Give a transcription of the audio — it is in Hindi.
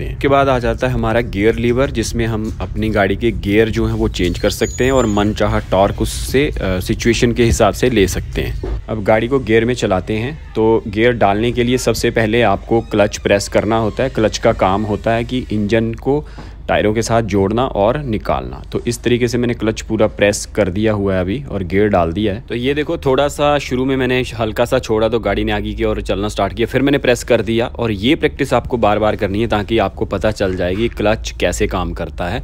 के बाद आ जाता है हमारा गियर लीवर, जिसमें हम अपनी गाड़ी के गियर जो है वो चेंज कर सकते हैं और मनचाहा टॉर्क उससे सिचुएशन के हिसाब से ले सकते हैं। अब गाड़ी को गियर में चलाते हैं तो गियर डालने के लिए सबसे पहले आपको क्लच प्रेस करना होता है। क्लच का काम होता है कि इंजन को टायरों के साथ जोड़ना और निकालना। तो इस तरीके से मैंने क्लच पूरा प्रेस कर दिया हुआ है अभी और गियर डाल दिया है। तो ये देखो, थोड़ा सा शुरू में मैंने हल्का सा छोड़ा तो गाड़ी ने आगे की ओर चलना स्टार्ट किया, फिर मैंने प्रेस कर दिया। और ये प्रैक्टिस आपको बार बार करनी है ताकि आपको पता चल जाएगी क्लच कैसे काम करता है।